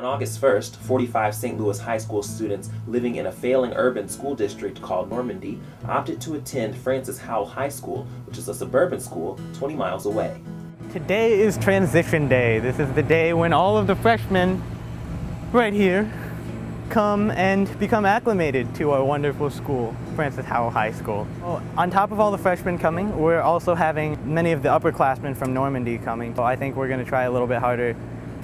On August 1st, 45 St. Louis high school students living in a failing urban school district called Normandy opted to attend Francis Howell High School, which is a suburban school 20 miles away. Today is transition day. This is the day when all of the freshmen right here come and become acclimated to our wonderful school, Francis Howell High School. Well, on top of all the freshmen coming, we're also having many of the upperclassmen from Normandy coming. So I think we're going to try a little bit harder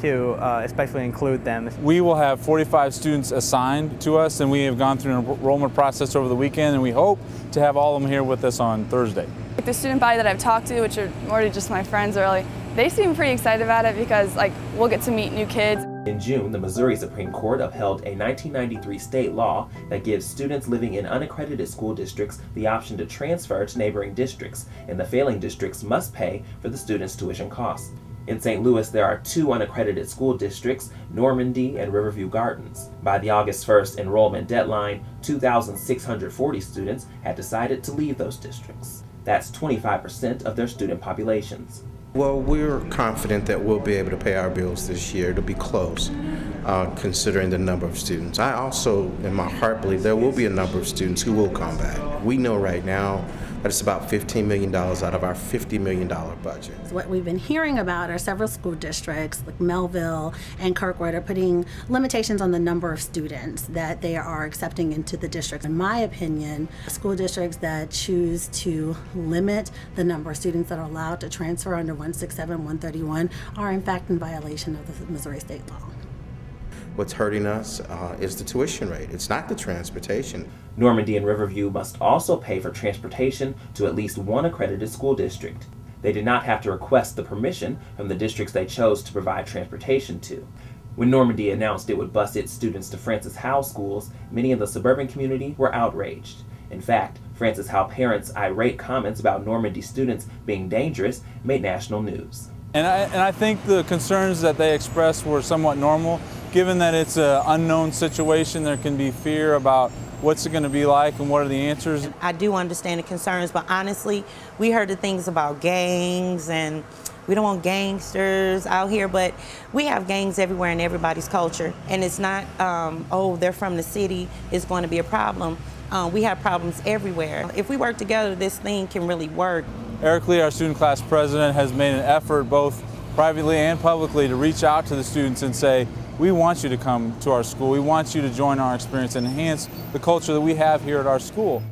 to especially include them. We will have 45 students assigned to us, and we have gone through an enrollment process over the weekend, and we hope to have all of them here with us on Thursday. The student body that I've talked to, which are more just my friends really, they seem pretty excited about it because we'll get to meet new kids. In June, the Missouri Supreme Court upheld a 1993 state law that gives students living in unaccredited school districts the option to transfer to neighboring districts, and the failing districts must pay for the students' tuition costs. In St. Louis, there are two unaccredited school districts, Normandy and Riverview Gardens. By the August 1st enrollment deadline, 2,640 students had decided to leave those districts. That's 25% of their student populations. Well, we're confident that we'll be able to pay our bills this year. It'll be close, considering the number of students. I also, in my heart, believe there will be a number of students who will come back. We know right now that it's about $15 million out of our $50 million budget. What we've been hearing about are several school districts, like Melville and Kirkwood, are putting limitations on the number of students that they are accepting into the district. In my opinion, school districts that choose to limit the number of students that are allowed to transfer under 167, 131 are in fact in violation of the Missouri state law. What's hurting us is the tuition rate. It's not the transportation. Normandy and Riverview must also pay for transportation to at least one accredited school district. They did not have to request the permission from the districts they chose to provide transportation to. When Normandy announced it would bus its students to Francis Howell schools, many in the suburban community were outraged. In fact, Francis Howell parents' irate comments about Normandy students being dangerous made national news. And I think the concerns that they expressed were somewhat normal. Given that it's an unknown situation, there can be fear about what's it going to be like and what are the answers. I do understand the concerns, but honestly, we heard the things about gangs, and we don't want gangsters out here, but we have gangs everywhere in everybody's culture. And it's not, oh, they're from the city, it's going to be a problem. We have problems everywhere. If we work together, this thing can really work. Eric Lee, our student class president, has made an effort both privately and publicly to reach out to the students and say, we want you to come to our school. We want you to join our experience and enhance the culture that we have here at our school.